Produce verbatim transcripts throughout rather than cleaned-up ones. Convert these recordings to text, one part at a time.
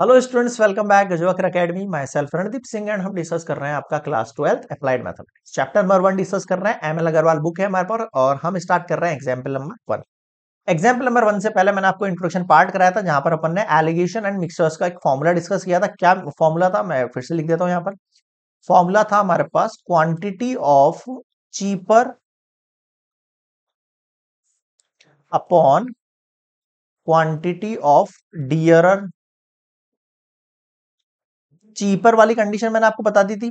Hello students, welcome back Gajvakra academy. Myself Randeep Singh and हम discuss कर रहे हैं आपका class twelfth applied mathematics chapter number one discuss कर रहे हैं। एम एल अग्रवाल बुक है हमारे पास और हम स्टार्ट कर रहे हैं example number one. Example number one से पहले मैंने आपको इंट्रोडक्शन पार्ट कराया था जहां पर अपन ने एलिगेशन एंड मिक्सचर्स का एक फॉर्मूला डिस्कस किया था। क्या फॉर्मूला था, मैं फिर से लिख देता हूँ। यहाँ पर फॉर्मूला था हमारे पास quantity of cheaper upon quantity of dearer. Cheaper वाली कंडीशन मैंने आपको बता दी थी,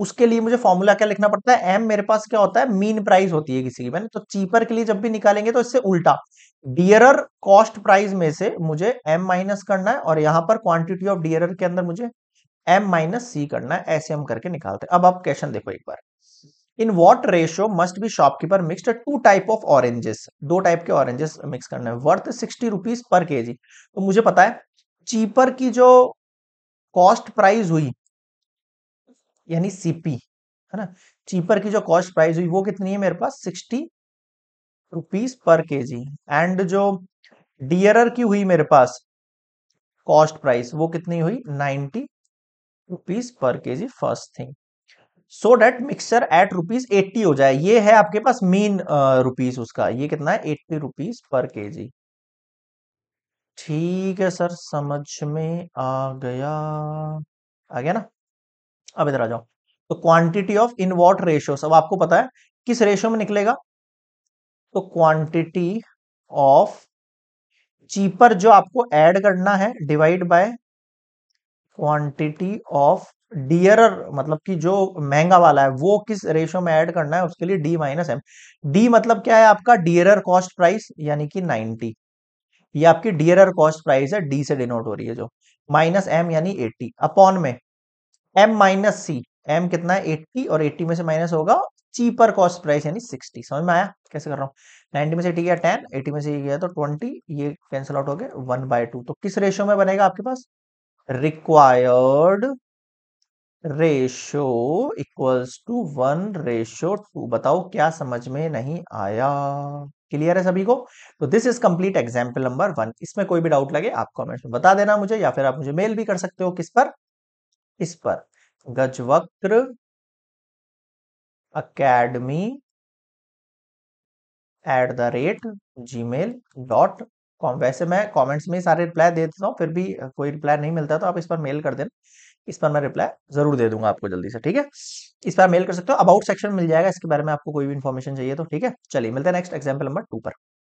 उसके लिए मुझे फॉर्मूला क्या लिखना पड़ता है। एम मेरे पास क्या होता है, मीन प्राइस होती है किसी की। मैंने तो चीपर के लिए जब भी निकालेंगे तो इससे उल्टा डियरर कॉस्ट प्राइस में से मुझे एम माइनस करना है और यहाँ पर क्वांटिटी ऑफ डियरर के अंदर मुझे एम माइनस सी करना है। ऐसे हम करके निकालते हैं। अब आप क्वेश्चन देखो एक बार। In what ratio must be shopkeeper mixed two type of oranges. दो टाइप के ऑरेंजेस मिक्स करना है वर्थ सिक्सटी रुपीज पर के जी। तो मुझे पता है चीपर की जो कॉस्ट प्राइस हुई यानी सीपी है ना, चीपर की जो कॉस्ट प्राइस हुई वो कितनी है मेरे पास सिक्सटी रुपीज पर के जी। एंड जो डियरर की हुई मेरे पास कॉस्ट प्राइस वो कितनी हुई नाइन्टी रुपीज पर K G. First thing so that mixture at rupees eighty हो जाए। ये है आपके पास मीन रुपीज उसका, ये कितना है एट्टी रुपीज पर के जी। ठीक है सर, समझ में आ गया आ गया ना। अब इधर आ जाओ। तो quantity of in what ratio, सब आपको पता है किस रेशियो में निकलेगा। तो क्वांटिटी ऑफ चीपर जो आपको ऐड करना है divide by quantity of dearer, मतलब कि जो महंगा वाला है वो किस रेशियो में ऐड करना है उसके लिए डी माइनस एम। डी मतलब क्या है आपका डियरर कॉस्ट प्राइस यानी कि नाइन्टी, ये आपकी डियरर कॉस्ट प्राइस है, डी से डिनोट हो रही है जो, माइनस एम यानी एटी अपॉन में एम माइनस सी। एम कितना है एटी और एटी में से माइनस होगा चीपर कॉस्ट प्राइस यानी सिक्सटी। समझ में आया कैसे कर रहा हूँ। नाइन्टी में से एटी गया टेन, एटी में से ये गया तो ट्वेंटी, ये कैंसिल आउट हो गया वन बाय टू। तो किस रेशियो में बनेगा आपके पास, required ratio equals to one ratio two. बताओ क्या समझ में नहीं आया, क्लियर है सभी को। तो this is complete example number one. इसमें कोई भी डाउट लगे आप कमेंट्स में बता देना मुझे, या फिर आप मुझे मेल भी कर सकते हो किस पर, इस पर Gajvakra academy at the rate Gmail dot com. वैसे मैं कमेंट्स में ही सारे रिप्लाई दे देता हूँ, फिर भी कोई रिप्लाई नहीं मिलता तो आप इस पर मेल कर देना, इस पर मैं रिप्लाई जरूर दे दूंगा आपको जल्दी से। ठीक है, इस पर मेल कर सकते हो। अबाउट सेक्शन मिल जाएगा, इसके बारे में आपको कोई भी इन्फॉर्मेशन चाहिए तो। ठीक है, चलिए मिलते हैं नेक्स्ट एग्जाम्पल नंबर टू पर।